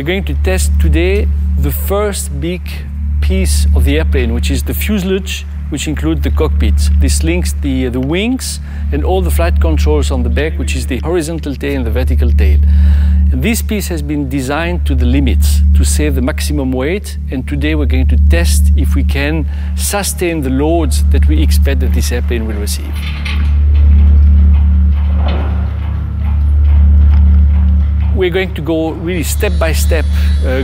we're going to test today the first big piece of the airplane, which is the fuselage, which includes the cockpit. This links the wings and all the flight controls on the back, which is the horizontal tail and the vertical tail. And this piece has been designed to the limits to save the maximum weight, and today we're going to test if we can sustain the loads that we expect that this airplane will receive. We're going to go really step by step,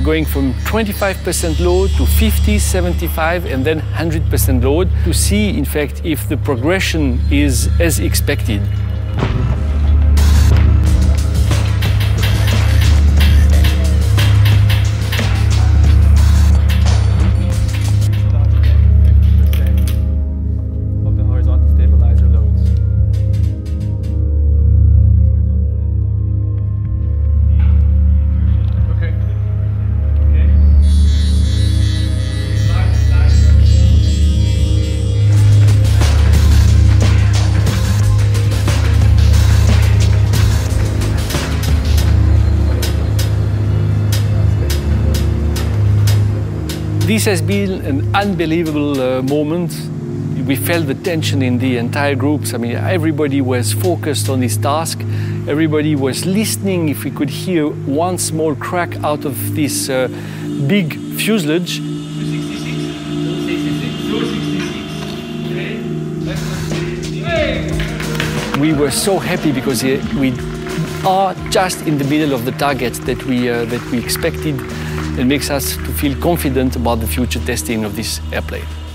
going from 25% load to 50, 75, and then 100% load to see, in fact, if the progression is as expected. This has been an unbelievable moment. We felt the tension in the entire groups. I mean, everybody was focused on his task. Everybody was listening if we could hear one small crack out of this big fuselage. 266. We were so happy because we are just in the middle of the target that we expected. It makes us to feel confident about the future testing of this airplane.